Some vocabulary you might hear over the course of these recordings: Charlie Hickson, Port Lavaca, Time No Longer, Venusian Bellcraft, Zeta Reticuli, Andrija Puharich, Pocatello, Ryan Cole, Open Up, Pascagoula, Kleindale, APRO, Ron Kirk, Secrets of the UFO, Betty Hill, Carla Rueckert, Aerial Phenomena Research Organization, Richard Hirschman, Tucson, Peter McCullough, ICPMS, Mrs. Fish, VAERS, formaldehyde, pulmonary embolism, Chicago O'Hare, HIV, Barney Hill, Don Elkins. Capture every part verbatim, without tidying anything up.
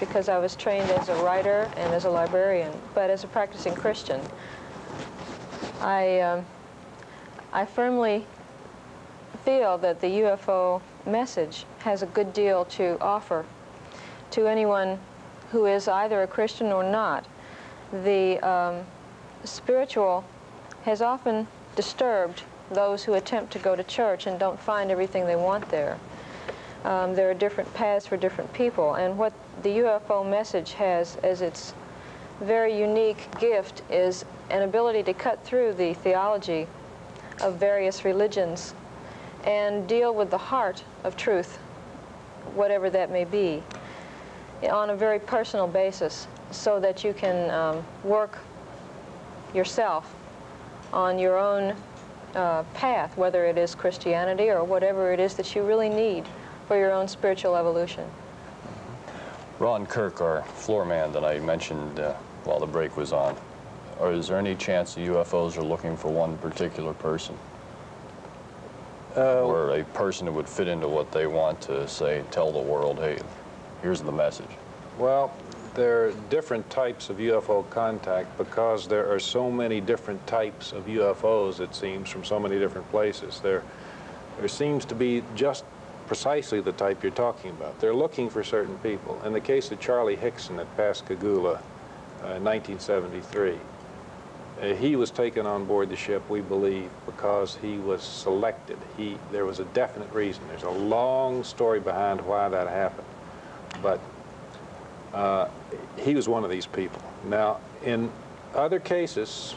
because I was trained as a writer and as a librarian, but as a practicing Christian, I, um, I firmly feel that the U F O message has a good deal to offer to anyone who is either a Christian or not. The um, spiritual has often disturbed those who attempt to go to church and don't find everything they want there. Um, there are different paths for different people, and what the U F O message has as its very unique gift is an ability to cut through the theology of various religions and deal with the heart of truth, whatever that may be, on a very personal basis, so that you can um, work yourself on your own uh, path, whether it is Christianity or whatever it is that you really need for your own spiritual evolution. Ron Kirk, our floor man that I mentioned uh, while the break was on, or is there any chance the U F Os are looking for one particular person? Uh, or a person that would fit into what they want to say, tell the world, hey, here's the message? Well, there are different types of U F O contact because there are so many different types of U F Os, it seems, from so many different places. There, there seems to be just precisely the type you're talking about. They're looking for certain people. In the case of Charlie Hickson at Pascagoula uh, in nineteen seventy-three, Uh, he was taken on board the ship, we believe, because he was selected. He, there was a definite reason. There's a long story behind why that happened. But uh, he was one of these people. Now, in other cases,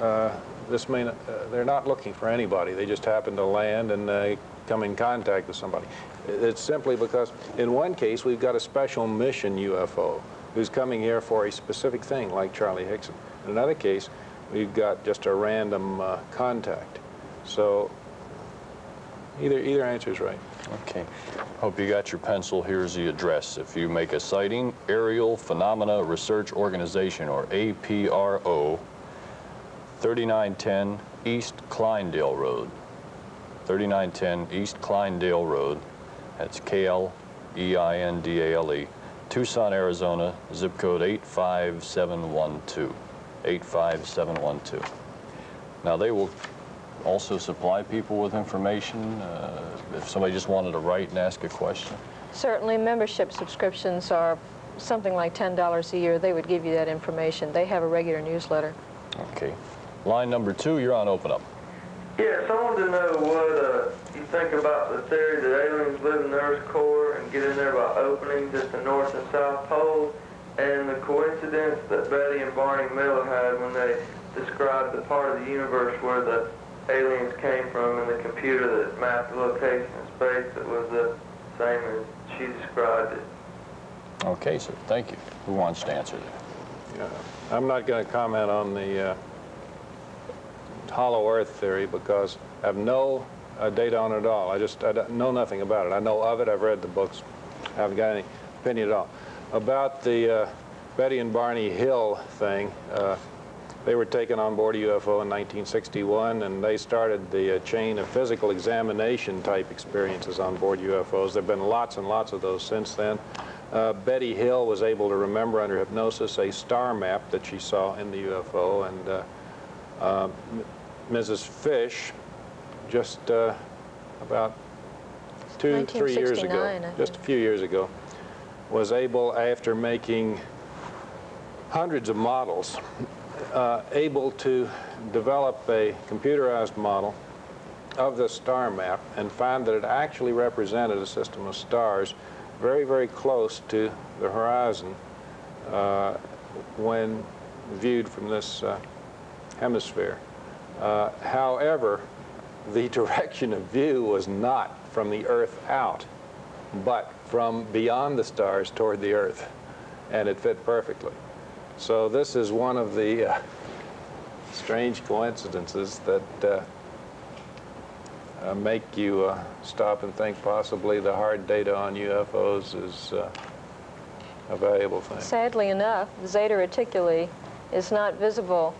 uh, this may not, uh, they're not looking for anybody. They just happen to land and uh, come in contact with somebody. It's simply because, in one case, we've got a special mission U F O who's coming here for a specific thing, like Charlie Hickson. In another case, we've got just a random uh, contact. So either, either answer is right. Okay. Hope you got your pencil. Here's the address. If you make a sighting, Aerial Phenomena Research Organization, or A P R O, thirty-nine ten East Kleindale Road. thirty-nine ten East Kleindale Road. That's K L E I N D A L E. Tucson, Arizona, zip code eight five seven one two. eight five seven one two. Now, they will also supply people with information uh, if somebody just wanted to write and ask a question. Certainly, membership subscriptions are something like ten dollars a year. They would give you that information. They have a regular newsletter. Okay. Line number two, you're on Open Up. Yes, I wanted to know what uh, you think about the theory that aliens live in the Earth's core and get in there by openings at the North and South Pole, and the coincidence that Betty and Barney Miller had when they described the part of the universe where the aliens came from and the computer that mapped the location in space that was the same as she described it. Okay, sir. Thank you. Who wants to answer that? Uh, I'm not going to comment on the Uh... hollow earth theory because I have no uh, data on it at all. I just I don't know nothing about it. I know of it. I've read the books. I haven't got any opinion at all. About the uh, Betty and Barney Hill thing, uh, they were taken on board a U F O in nineteen sixty-one, and they started the uh, chain of physical examination type experiences on board U F Os. There have been lots and lots of those since then. Uh, Betty Hill was able to remember under hypnosis a star map that she saw in the U F O, and uh, Uh, Missus Fish, just uh, about two, three years ago, just a few years ago, was able, after making hundreds of models, uh, able to develop a computerized model of the star map and find that it actually represented a system of stars very, very close to the horizon uh, when viewed from this uh, hemisphere. Uh, however, the direction of view was not from the Earth out, but from beyond the stars toward the Earth, and it fit perfectly. So this is one of the uh, strange coincidences that uh, uh, make you uh, stop and think possibly the hard data on U F Os is uh, a valuable thing. Sadly enough, Zeta Reticuli is not visible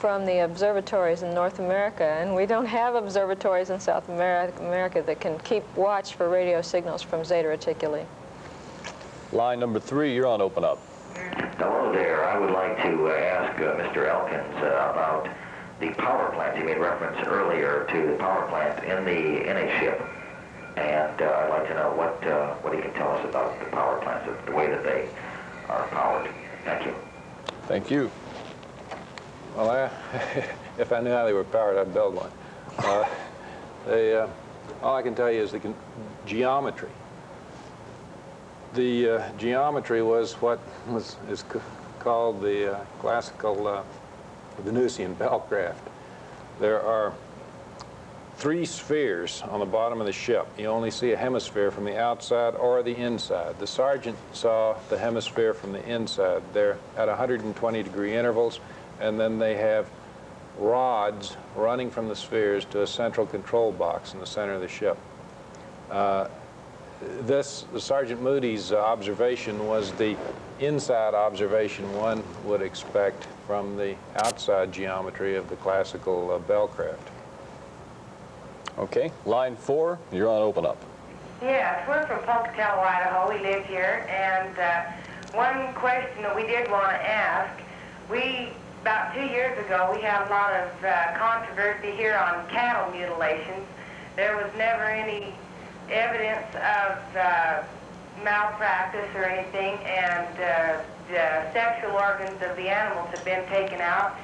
from the observatories in North America, and we don't have observatories in South America that can keep watch for radio signals from Zeta Reticuli. Line number three, you're on Open Up. Hello there. I would like to uh, ask uh, Mister Elkins uh, about the power plant. You made reference earlier to the power plant in the in a ship, and uh, I'd like to know what uh, what he can tell us about the power plants, the way that they are powered. Thank you. Thank you. Well, I, if I knew how they were powered, I'd build one. Uh, they, uh, all I can tell you is the con geometry. The uh, geometry was what was, is c called the uh, classical uh, Venusian Bellcraft. There are three spheres on the bottom of the ship. You only see a hemisphere from the outside or the inside. The sergeant saw the hemisphere from the inside. They're at one hundred twenty degree intervals, and then they have rods running from the spheres to a central control box in the center of the ship. Uh, This, Sergeant Moody's observation was the inside observation one would expect from the outside geometry of the classical uh, Bellcraft. Okay, line four, you're on Open Up. Yes, we're from Pocatello, Idaho. We live here, and uh, one question that we did want to ask, we, about two years ago, we had a lot of uh, controversy here on cattle mutilations. There was never any evidence of uh, malpractice or anything, and uh, the sexual organs of the animals have been taken out.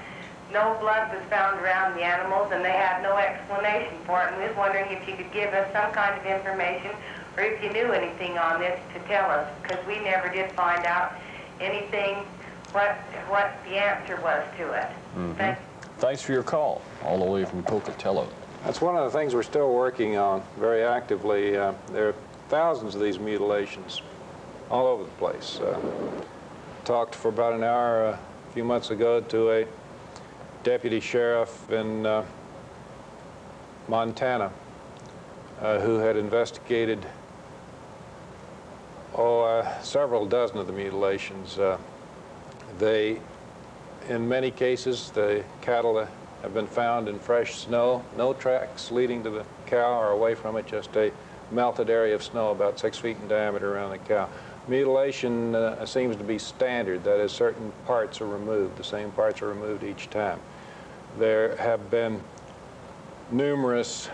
No blood was found around the animals, and they had no explanation for it. And we was wondering if you could give us some kind of information, or if you knew anything on this to tell us, because we never did find out anything what what the answer was to it. Mm-hmm. Thanks. Thanks for your call, all the way from Pocatello. That's one of the things we're still working on very actively. Uh, there are thousands of these mutilations all over the place. Uh, talked for about an hour uh, a few months ago to a deputy sheriff in uh, Montana uh, who had investigated oh, uh, several dozen of the mutilations. Uh, they, in many cases, the cattle uh, have been found in fresh snow, no tracks leading to the cow or away from it, just a melted area of snow about six feet in diameter around the cow. Mutilation uh, seems to be standard, that is, certain parts are removed, the same parts are removed each time. There have been numerous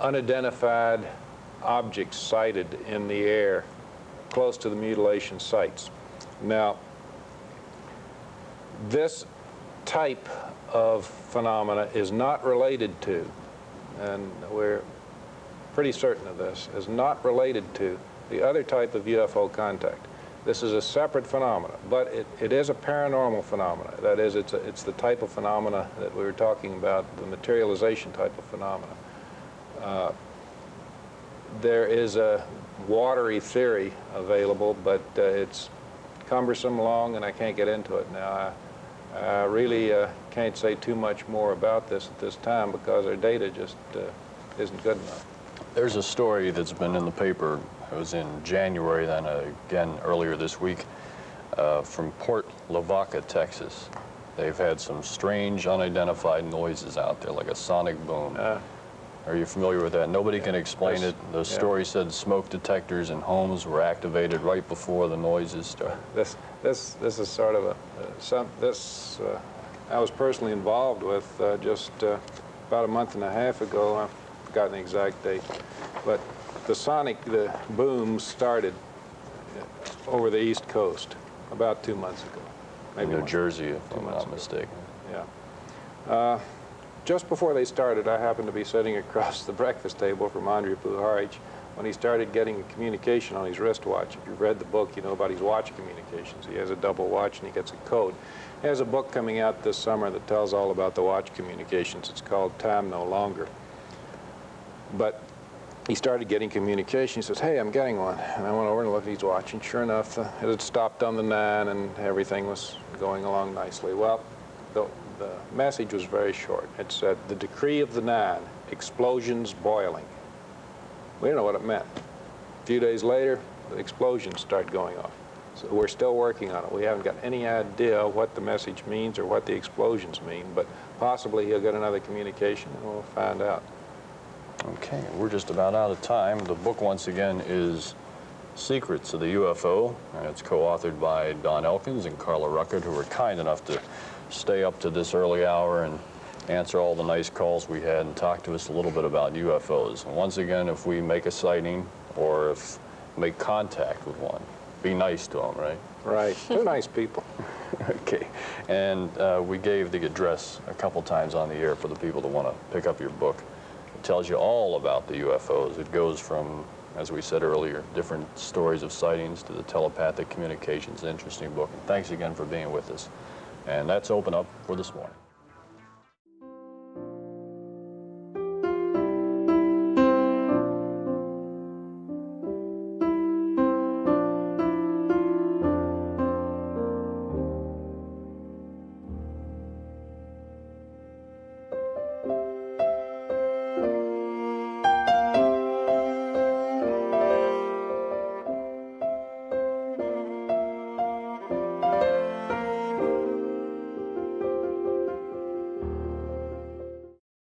unidentified objects sighted in the air close to the mutilation sites. Now, this type of phenomena is not related to, and we're pretty certain of this, is not related to the other type of U F O contact. This is a separate phenomena, but it, it is a paranormal phenomena. That is, it's, a, it's the type of phenomena that we were talking about, the materialization type of phenomena. Uh, there is a watery theory available, but uh, it's cumbersome, long, and I can't get into it now. I, I really uh, can't say too much more about this at this time because our data just uh, isn't good enough. There's a story that's been in the paper. It was in January, then uh, again earlier this week, uh, from Port Lavaca, Texas. They've had some strange, unidentified noises out there, like a sonic boom. Uh, Are you familiar with that? Nobody yeah, can explain it. The yeah. story said smoke detectors in homes were activated right before the noises started. This, this, this is sort of a, uh, some, this uh, I was personally involved with uh, just uh, about a month and a half ago. I've forgotten the exact date, but the sonic, the boom started over the East Coast about two months ago. Maybe in New Jersey, if I'm not mistaken. Yeah. Uh, Just before they started, I happened to be sitting across the breakfast table from Andrija Puharich when he started getting a communication on his wristwatch. If you've read the book, you know about his watch communications. He has a double watch and he gets a code. He has a book coming out this summer that tells all about the watch communications. It's called Time No Longer. But he started getting communication. He says, hey, I'm getting one. And I went over and looked at his watch, and sure enough, it had stopped on the nine and everything was going along nicely. Well, the The message was very short. It said, the decree of the nine, explosions boiling. We didn't know what it meant. A few days later, the explosions start going off. So we're still working on it. We haven't got any idea what the message means or what the explosions mean, but possibly he'll get another communication and we'll find out. Okay, we're just about out of time. The book, once again, is Secrets of the U F O. It's co-authored by Don Elkins and Carla Rueckert, who were kind enough to stay up to this early hour and answer all the nice calls we had and talk to us a little bit about U F Os. And once again, if we make a sighting or if make contact with one, be nice to them, right? Right. They're nice people. Okay. And uh, we gave the address a couple times on the air for the people that want to pick up your book. It tells you all about the U F Os. It goes from, as we said earlier, different stories of sightings to the telepathic communications. An interesting book. And thanks again for being with us. And that's Open Up for this morning.